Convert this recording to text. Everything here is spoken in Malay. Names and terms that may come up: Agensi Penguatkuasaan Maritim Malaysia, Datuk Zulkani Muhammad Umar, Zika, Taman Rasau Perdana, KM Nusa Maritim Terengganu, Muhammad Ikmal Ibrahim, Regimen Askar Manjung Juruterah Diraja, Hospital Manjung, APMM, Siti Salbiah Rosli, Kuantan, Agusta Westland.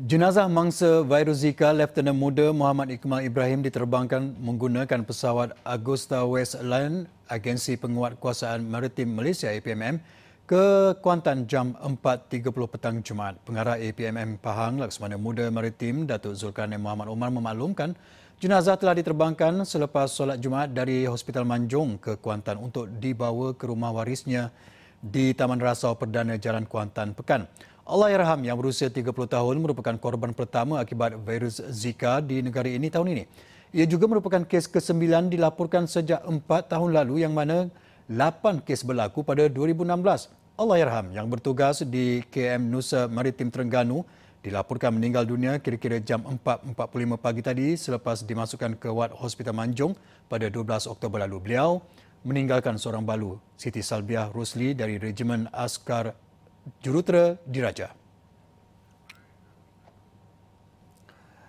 Jenazah mangsa virus Zika Leftenan Muda Muhammad Ikmal Ibrahim diterbangkan menggunakan pesawat Agusta Westland Agensi Penguatkuasaan Maritim Malaysia APMM ke Kuantan jam 4.30 petang Jumaat. Pengarah APMM Pahang Laksamana Muda Maritim Datuk Zulkani Muhammad Umar memaklumkan jenazah telah diterbangkan selepas solat Jumaat dari Hospital Manjung ke Kuantan untuk dibawa ke rumah warisnya di Taman Rasau Perdana Jalan Kuantan Pekan. Allahyarham yang berusia 30 tahun merupakan korban pertama akibat virus Zika di negara ini tahun ini. Ia juga merupakan kes ke-9 dilaporkan sejak 4 tahun lalu yang mana 8 kes berlaku pada 2016. Allahyarham yang bertugas di KM Nusa Maritim Terengganu dilaporkan meninggal dunia kira-kira jam 4.45 pagi tadi selepas dimasukkan ke wad Hospital Manjung pada 12 Oktober lalu. Beliau meninggalkan seorang balu, Siti Salbiah Rosli dari Regimen Askar Manjung Juruterah Diraja.